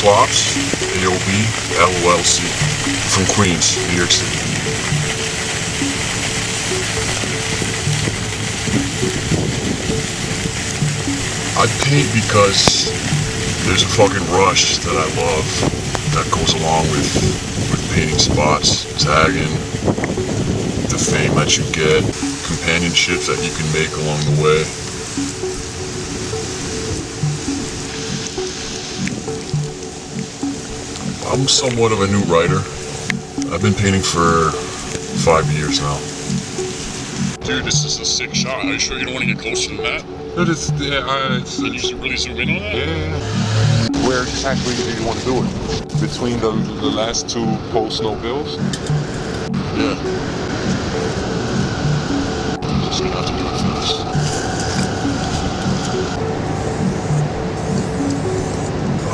KLOPS LLC from Queens, New York City. I paint because there's a fucking rush that I love that goes along with painting spots, tagging, the fame that you get, companionship that you can make along the way. I'm somewhat of a new writer. I've been painting for 5 years now. Dude, this is a sick shot. Are you sure you don't want to get closer than that? But it's, yeah, you should really zoom in on that? Yeah. Where exactly do you want to do it? Between the last two post no bills? Yeah. I'm just gonna have to do it first.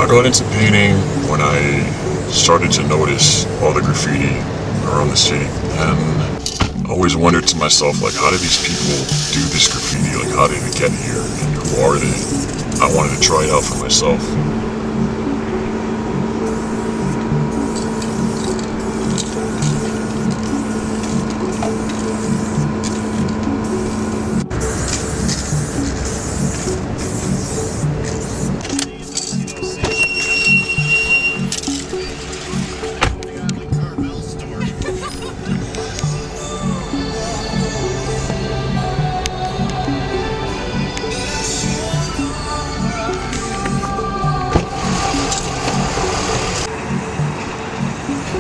I got into painting when I started to notice all the graffiti around the city, and I always wondered to myself, like, how do these people do this graffiti? Like, how did they get here? And who are they? I wanted to try it out for myself.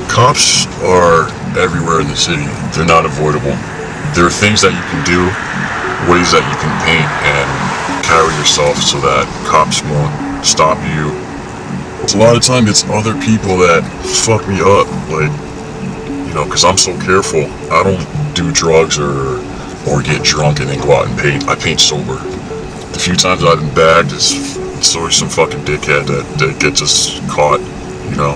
Cops are everywhere in the city. They're not avoidable. There are things that you can do, ways that you can paint and carry yourself so that cops won't stop you. A lot of times it's other people that fuck me up, like, you know, because I'm so careful. I don't do drugs or get drunk and then go out and paint. I paint sober. The few times I've been bagged, it's always some fucking dickhead that gets us caught, you know.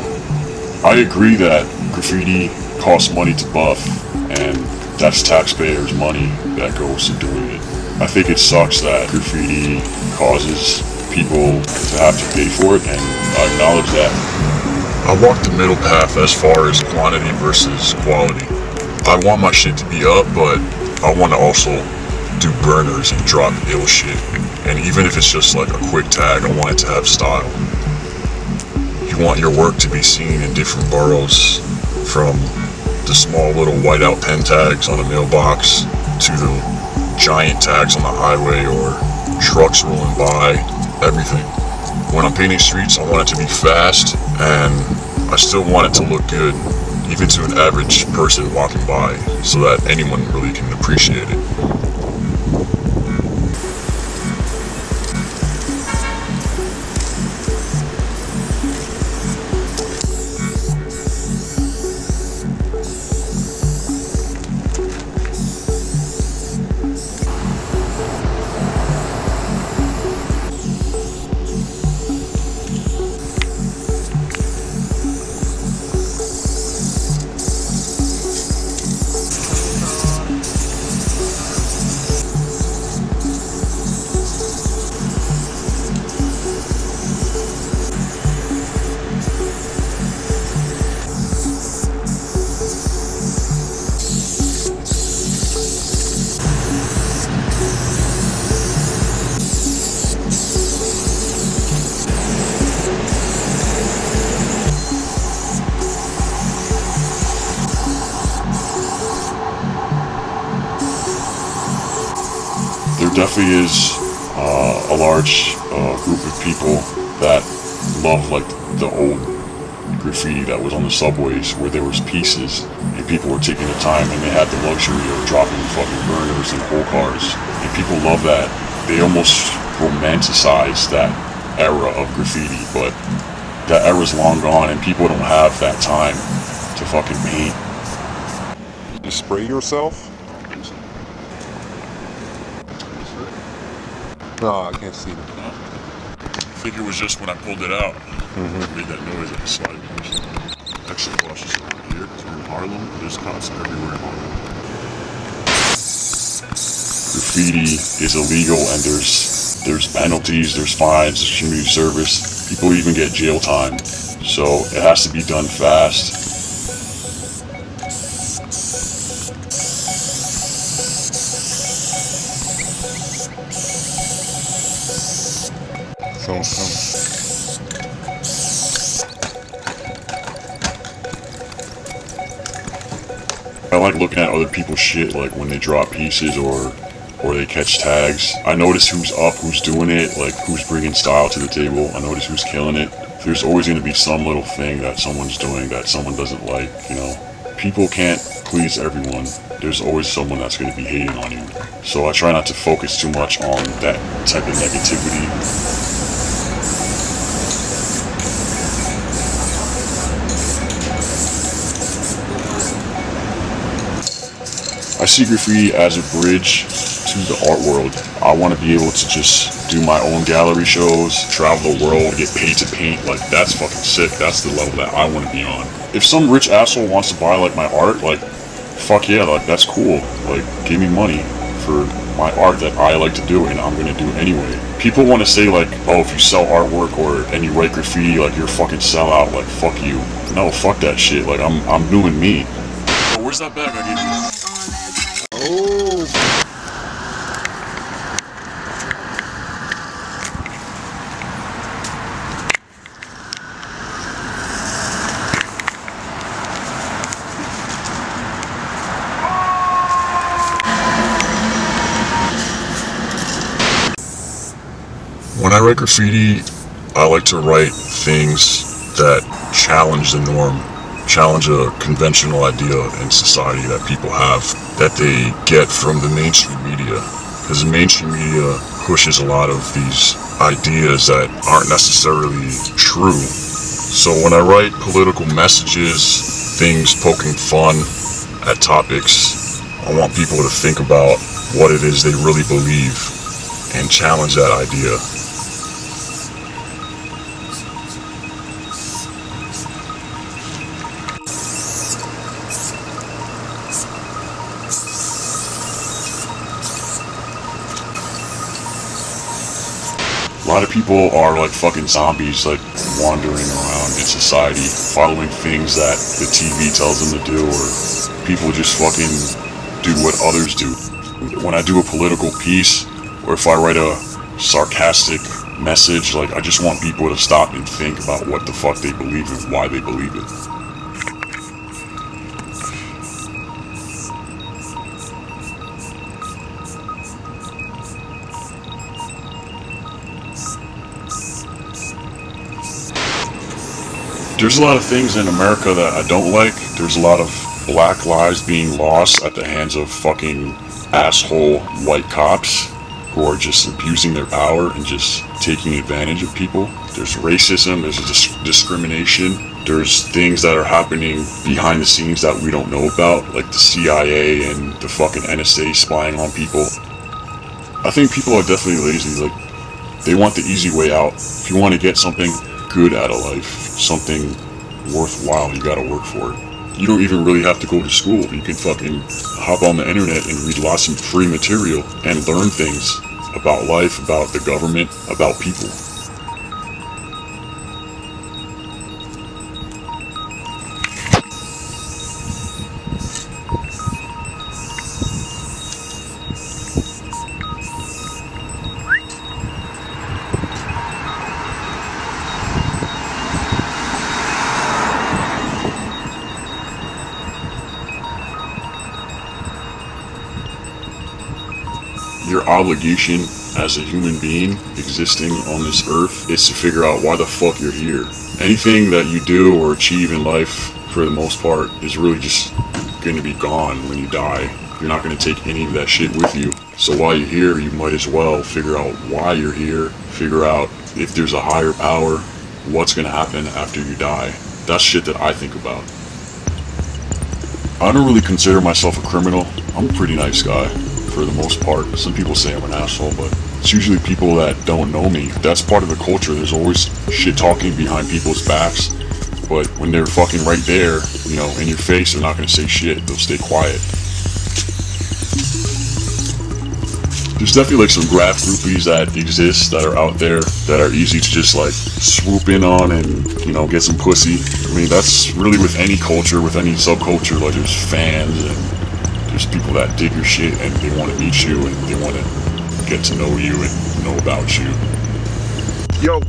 I agree that graffiti costs money to buff, and that's taxpayers' money that goes to doing it. I think it sucks that graffiti causes people to have to pay for it, and I acknowledge that. I walk the middle path as far as quantity versus quality. I want my shit to be up, but I want to also do burners and drop ill shit. And even if it's just like a quick tag, I want it to have style. Want your work to be seen in different boroughs, from the small little whiteout pen tags on the mailbox to the giant tags on the highway or trucks rolling by, everything. When I'm painting streets, I want it to be fast, and I still want it to look good, even to an average person walking by, so that anyone really can appreciate it. There definitely is a large group of people that love, like, the old graffiti that was on the subways, where there was pieces and people were taking the time and they had the luxury of dropping fucking burners and whole cars, and people love that. They almost romanticize that era of graffiti, but that era's long gone and people don't have that time to fucking paint. You spray yourself? No, I can't see them. No. I think it was just when I pulled it out. I made that noise at the slide. Actually, watch this over here. We're in Harlem. There's cops everywhere in Harlem. Graffiti is illegal, and there's penalties, there's fines, there's community service. People even get jail time. so it has to be done fast. I like looking at other people's shit, like when they drop pieces or they catch tags. I notice who's up, who's doing it, like who's bringing style to the table. I notice who's killing it. There's always going to be some little thing that someone's doing that someone doesn't like, you know. People can't please everyone. There's always someone that's going to be hating on you. So I try not to focus too much on that type of negativity. I see graffiti as a bridge to the art world. I want to be able to just do my own gallery shows, travel the world, get paid to paint. Like, that's fucking sick. That's the level that I want to be on. If some rich asshole wants to buy, like, my art, like, fuck yeah, like, that's cool. Like, give me money for my art that I like to do and I'm gonna do anyway. People want to say, like, oh, if you sell artwork and you write graffiti, like, you're a fucking sellout. Like, fuck you. No, fuck that shit. Like, I'm doing me. Oh, where's that bag I gave you? When I write graffiti, I like to write things that challenge the norm, challenge a conventional idea in society that people have, that they get from the mainstream media. Because the mainstream media pushes a lot of these ideas that aren't necessarily true. So when I write political messages, things poking fun at topics, I want people to think about what it is they really believe and challenge that idea. A lot of people are like fucking zombies, like wandering around in society, following things that the TV tells them to do, or people just fucking do what others do. When I do a political piece, or if I write a sarcastic message, like, I just want people to stop and think about what the fuck they believe and why they believe it. There's a lot of things in America that I don't like. There's a lot of black lives being lost at the hands of fucking asshole white cops who are just abusing their power and just taking advantage of people. There's racism, there's discrimination, there's things that are happening behind the scenes that we don't know about, like the CIA and the fucking NSA spying on people. I think people are definitely lazy. Like, they want the easy way out. If you want to get something good out of life, something worthwhile, you gotta work for it. You don't even really have to go to school. You can fucking hop on the internet and read lots of free material and learn things about life, about the government, about people. Your obligation as a human being existing on this earth is to figure out why the fuck you're here. Anything that you do or achieve in life, for the most part, is really just going to be gone when you die. You're not going to take any of that shit with you. So while you're here, you might as well figure out why you're here, figure out if there's a higher power, what's going to happen after you die. That's shit that I think about. I don't really consider myself a criminal. I'm a pretty nice guy. For the most part. Some people say I'm an asshole, but it's usually people that don't know me. That's part of the culture. There's always shit talking behind people's backs, but when they're fucking right there, you know, in your face, they're not gonna say shit. They'll stay quiet. There's definitely like some graph groupies that exist that are out there that are easy to just like swoop in on and, you know, get some pussy. I mean, that's really with any culture, with any subculture. Like, there's fans and there's people that dig your shit and they want to meet you and they want to get to know you and know about you. Yo.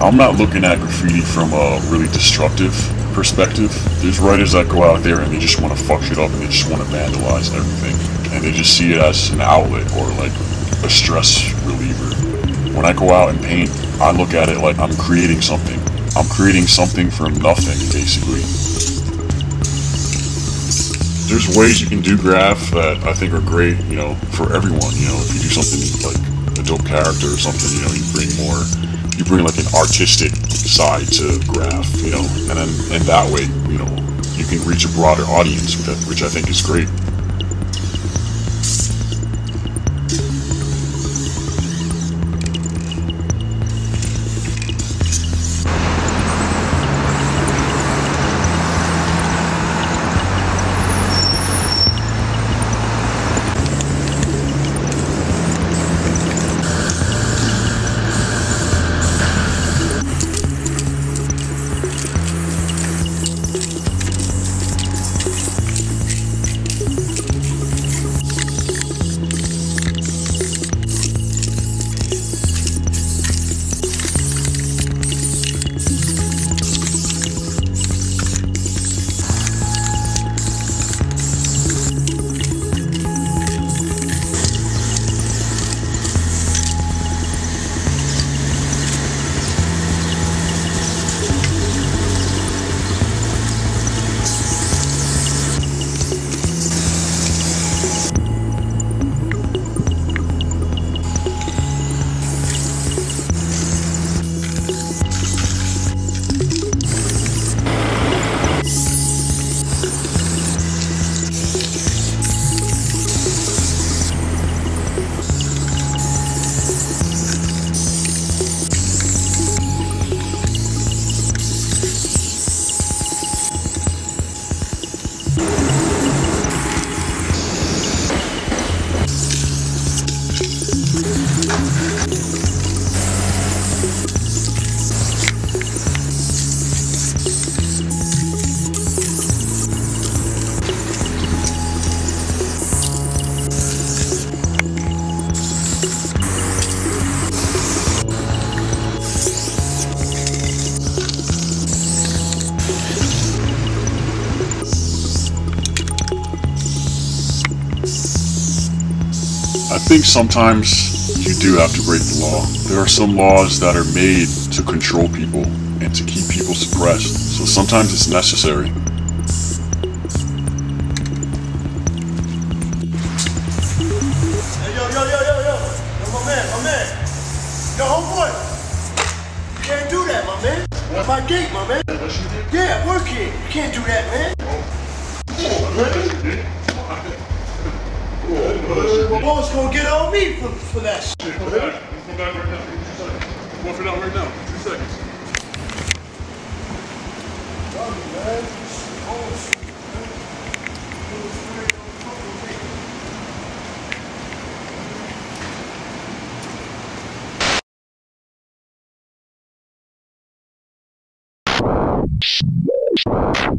I'm not looking at graffiti from a really destructive perspective. There's writers that go out there and they just want to fuck shit up and they just want to vandalize everything. And they just see it as an outlet or like a stress reliever. When I go out and paint, I look at it like I'm creating something. I'm creating something from nothing, basically. There's ways you can do graph that I think are great, you know, for everyone. You know, if you do something like a dope character or something, you know, you bring more. You bring like an artistic side to graph, you know, and then and that way, you know, you can reach a broader audience with it, which I think is great. I think sometimes you do have to break the law. There are some laws that are made to control people and to keep people suppressed. So sometimes it's necessary. Hey, yo, my man. Yo, homeboy. You can't do that, my man. That's my gate, my man. Yeah, work here. You can't do that, man. Bo's gonna get on me for that shit. We're going back right now. 2 seconds. Love you, man. Oh, shit.